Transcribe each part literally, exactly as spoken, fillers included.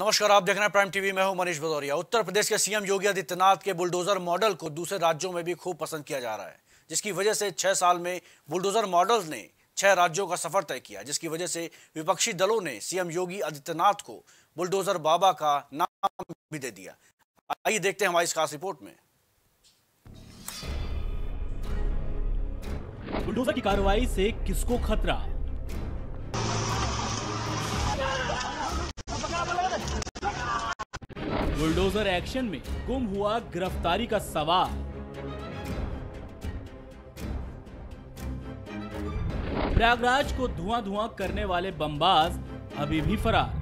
नमस्कार, आप देख रहे हैं प्राइम टीवी। मैं हूं मनीष भदौरिया। उत्तर प्रदेश के सीएम योगी आदित्यनाथ के बुलडोज़र मॉडल को दूसरे राज्यों में भी खूब पसंद किया जा रहा है, जिसकी वजह से छह साल में बुलडोज़र मॉडल ने छह राज्यों का सफर तय किया, जिसकी वजह से विपक्षी दलों ने सीएम योगी आदित्यनाथ को बुलडोज़र बाबा का नाम भी दे दिया। आइए देखते हैं हमारी इस खास रिपोर्ट में। बुलडोज़र की कार्रवाई से किसको खतरा? बुलडोजर एक्शन में गुम हुआ गिरफ्तारी का सवाल। प्रयागराज को धुआं धुआं करने वाले बमबाज अभी भी फरार।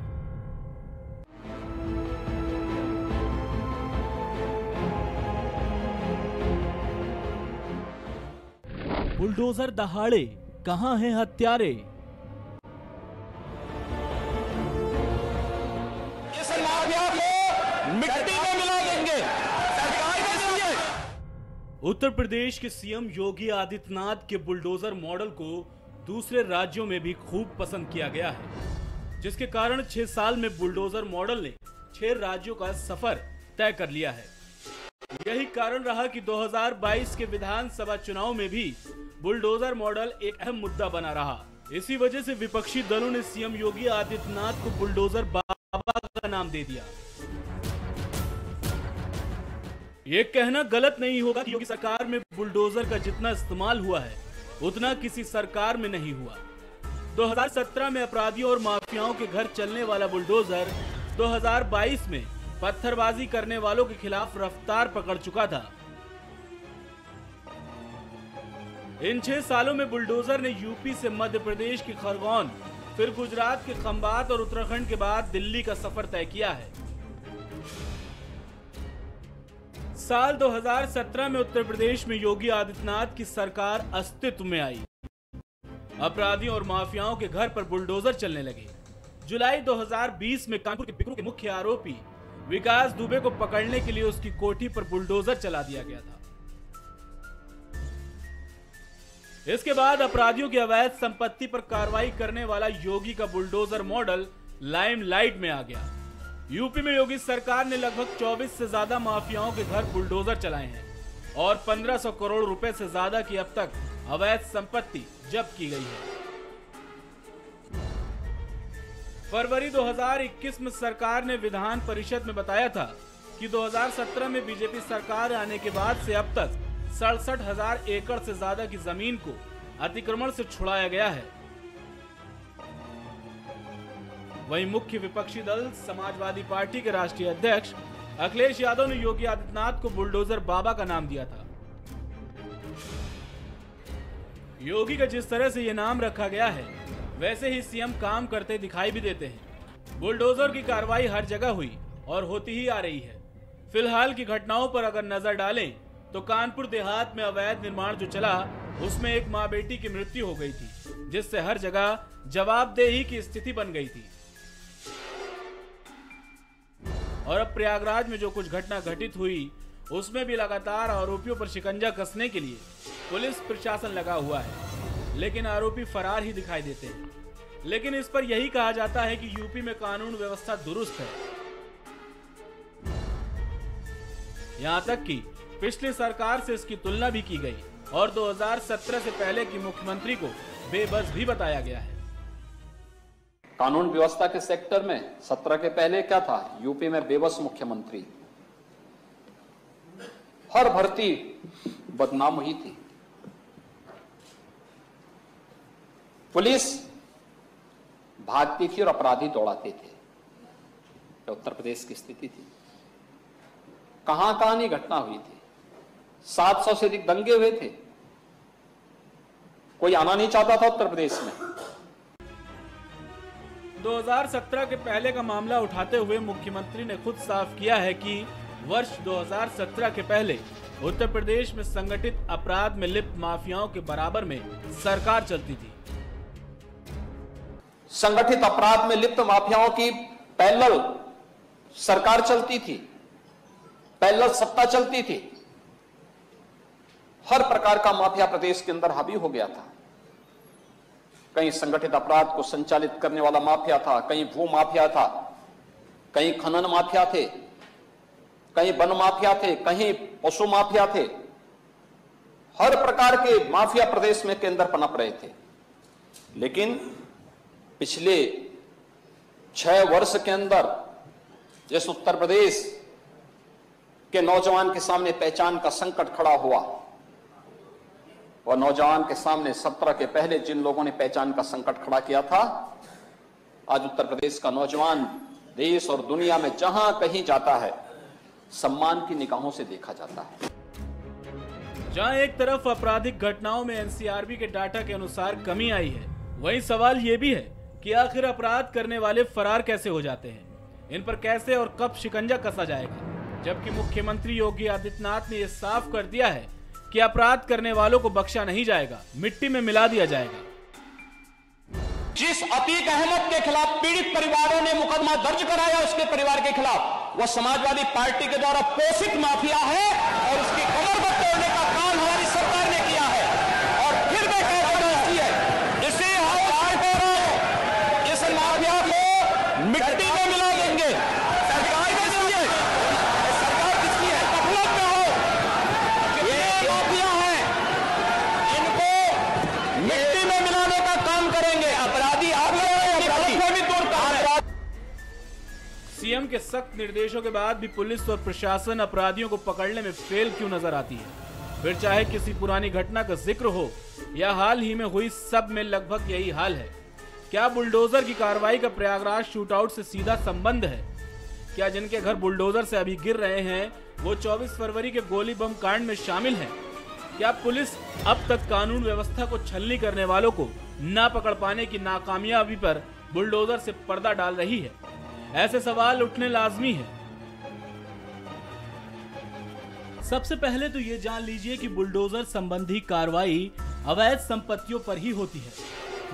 बुलडोजर दहाड़े, कहां हैं हत्यारे? मिट्टी में मिला देंगे। उत्तर प्रदेश के सीएम योगी आदित्यनाथ के बुलडोजर मॉडल को दूसरे राज्यों में भी खूब पसंद किया गया है, जिसके कारण छह साल में बुलडोजर मॉडल ने छह राज्यों का सफर तय कर लिया है। यही कारण रहा कि दो हज़ार बाईस के विधानसभा चुनाव में भी बुलडोजर मॉडल एक अहम मुद्दा बना रहा। इसी वजह से विपक्षी दलों ने सीएम योगी आदित्यनाथ को बुलडोजर बाबा का नाम दे दिया। ये कहना गलत नहीं होगा कि योगी सरकार में बुलडोजर का जितना इस्तेमाल हुआ है उतना किसी सरकार में नहीं हुआ। दो हज़ार सत्रह में अपराधियों और माफियाओं के घर चलने वाला बुलडोजर दो हज़ार बाईस में पत्थरबाजी करने वालों के खिलाफ रफ्तार पकड़ चुका था। इन छह सालों में बुलडोजर ने यूपी से मध्य प्रदेश के खरगोन, फिर गुजरात के खंबात और उत्तराखंड के बाद दिल्ली का सफर तय किया है। साल दो हज़ार सत्रह में उत्तर प्रदेश में योगी आदित्यनाथ की सरकार अस्तित्व में आई। अपराधियों और माफियाओं के घर पर बुलडोजर चलने लगे। जुलाई दो हज़ार बीस में कानपुर के बिकरू के मुख्य आरोपी विकास दुबे को पकड़ने के लिए उसकी कोठी पर बुलडोजर चला दिया गया था। इसके बाद अपराधियों की अवैध संपत्ति पर कार्रवाई करने वाला योगी का बुलडोजर मॉडल लाइमलाइट में आ गया। यूपी में योगी सरकार ने लगभग चौबीस से ज्यादा माफियाओं के घर बुलडोजर चलाए हैं और पंद्रह सौ करोड़ रुपए से ज्यादा की अब तक अवैध संपत्ति जब्त की गई है। फरवरी दो हज़ार इक्कीस में सरकार ने विधान परिषद में बताया था कि दो हज़ार सत्रह में बीजेपी सरकार आने के बाद से अब तक सड़सठ हजार एकड़ से ज्यादा की जमीन को अतिक्रमण से छुड़ाया गया है। वहीं मुख्य विपक्षी दल समाजवादी पार्टी के राष्ट्रीय अध्यक्ष अखिलेश यादव ने योगी आदित्यनाथ को बुलडोजर बाबा का नाम दिया था। योगी का जिस तरह से ये नाम रखा गया है, वैसे ही सीएम काम करते दिखाई भी देते हैं। बुलडोजर की कार्रवाई हर जगह हुई और होती ही आ रही है। फिलहाल की घटनाओं पर अगर नजर डालें तो कानपुर देहात में अवैध निर्माण जो चला, उसमें एक माँ बेटी की मृत्यु हो गई थी, जिससे हर जगह जवाबदेही की स्थिति बन गई थी। और अब प्रयागराज में जो कुछ घटना घटित हुई, उसमें भी लगातार आरोपियों पर शिकंजा कसने के लिए पुलिस प्रशासन लगा हुआ है, लेकिन आरोपी फरार ही दिखाई देते हैं। लेकिन इस पर यही कहा जाता है कि यूपी में कानून व्यवस्था दुरुस्त है। यहां तक कि पिछली सरकार से इसकी तुलना भी की गई और दो हज़ार सत्रह से पहले की मुख्यमंत्री को बेबस भी बताया गया है। कानून व्यवस्था के सेक्टर में सत्रह के पहले क्या था? यूपी में बेबस मुख्यमंत्री, हर भर्ती बदनाम हुई थी। पुलिस भागती थी और अपराधी दौड़ाते थे। तो उत्तर प्रदेश की स्थिति थी, कहां कहां नहीं घटना हुई थी। सात सौ से अधिक दंगे हुए थे, कोई आना नहीं चाहता था उत्तर प्रदेश में। दो हज़ार सत्रह के पहले का मामला उठाते हुए मुख्यमंत्री ने खुद साफ किया है कि वर्ष दो हज़ार सत्रह के पहले उत्तर प्रदेश में संगठित अपराध में लिप्त माफियाओं के बराबर में सरकार चलती थी। संगठित अपराध में लिप्त माफियाओं की पैरेलल सरकार चलती थी, पैरेलल सत्ता चलती थी। हर प्रकार का माफिया प्रदेश के अंदर हावी हो गया था। कहीं संगठित अपराध को संचालित करने वाला माफिया था, कहीं भू माफिया था, कहीं खनन माफिया थे, कहीं वन माफिया थे, कहीं पशु माफिया थे, हर प्रकार के माफिया प्रदेश में के अंदर पनप रहे थे। लेकिन पिछले छह वर्ष के अंदर जिस उत्तर प्रदेश के नौजवान के सामने पहचान का संकट खड़ा हुआ, और नौजवान के सामने सत्रह के पहले जिन लोगों ने पहचान का संकट खड़ा किया था, आज उत्तर प्रदेश का नौजवान देश और दुनिया में जहां कहीं जाता है सम्मान की निगाहों से देखा जाता है। जहां एक तरफ आपराधिक घटनाओं में एनसीआरबी के डाटा के अनुसार कमी आई है, वहीं सवाल ये भी है कि आखिर अपराध करने वाले फरार कैसे हो जाते हैं, इन पर कैसे और कब शिकंजा कसा जाएगा। जबकि मुख्यमंत्री योगी आदित्यनाथ ने यह साफ कर दिया है कि अपराध करने वालों को बख्शा नहीं जाएगा, मिट्टी में मिला दिया जाएगा। जिस अतीक अहमद के खिलाफ पीड़ित परिवारों ने मुकदमा दर्ज कराया, उसके परिवार के खिलाफ, वह समाजवादी पार्टी के द्वारा पोषित माफिया है और उसकी कमर को तोड़ने का काम हमारी सरकार ने किया है। और फिर मैं कहता हूं, इसे हम काट रहे हैं, इस माफिया को मिट्टी में मिला देंगे। सरकार के जरिए सरकार किसकी है? तकलीफ में हो, ये माफिया है, इनको मिट्टी में मिलाने का काम करेंगे। अपराधी आप लोग। सीएम के सख्त निर्देशों के बाद भी पुलिस और प्रशासन अपराधियों को पकड़ने में फेल क्यों नजर आती है? फिर चाहे किसी पुरानी घटना का जिक्र हो या हाल ही में हुई, सब में लगभग यही हाल है। क्या बुलडोज़र की कार्रवाई का प्रयागराज शूटआउट से सीधा संबंध है? क्या जिनके घर बुलडोज़र से अभी गिर रहे हैं वो चौबीस फरवरी के गोली बम कांड में शामिल हैं? क्या पुलिस अब तक कानून व्यवस्था को छलनी करने वालों को ना पकड़ पाने की नाकामयाबी पर बुलडोज़र से पर्दा डाल रही है? ऐसे सवाल उठने लाजमी है। सबसे पहले तो ये जान लीजिए कि बुलडोज़र संबंधी कार्रवाई अवैध संपत्तियों पर ही होती है।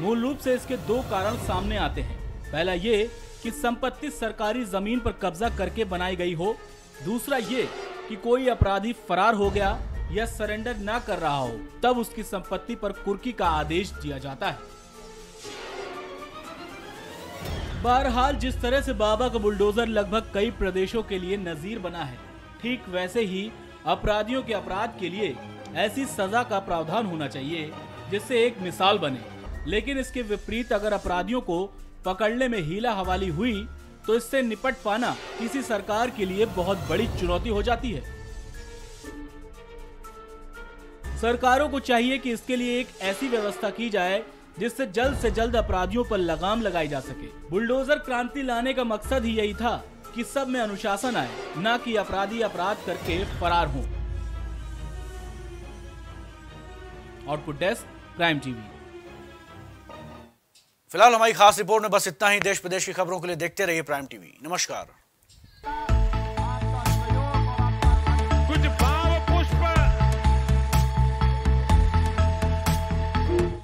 मूल रूप से इसके दो कारण सामने आते हैं। पहला ये कि संपत्ति सरकारी जमीन पर कब्जा करके बनाई गई हो, दूसरा ये कि कोई अपराधी फरार हो गया या सरेंडर ना कर रहा हो, तब उसकी संपत्ति पर कुर्की का आदेश दिया जाता है। बहरहाल जिस तरह से बाबा का बुलडोजर लगभग कई प्रदेशों के लिए नजीर बना है, ठीक वैसे ही अपराधियों के अपराध के लिए ऐसी सजा का प्रावधान होना चाहिए जिससे एक मिसाल बने। लेकिन इसके विपरीत अगर अपराधियों को पकड़ने में हीला हवाली हुई तो इससे निपट पाना किसी सरकार के लिए बहुत बड़ी चुनौती हो जाती है। सरकारों को चाहिए कि इसके लिए एक ऐसी व्यवस्था की जाए जिससे जल्द से जल्द अपराधियों पर लगाम लगाई जा सके। बुलडोजर क्रांति लाने का मकसद ही यही था कि सब में अनुशासन आए, ना कि अपराधी अपराध करके फरार हों। Output desk, prime TV. फिलहाल हमारी खास रिपोर्ट में बस इतना ही। देश प्रदेश की खबरों के लिए देखते रहिए प्राइम टीवी। नमस्कार। कुछ भाव पुष्प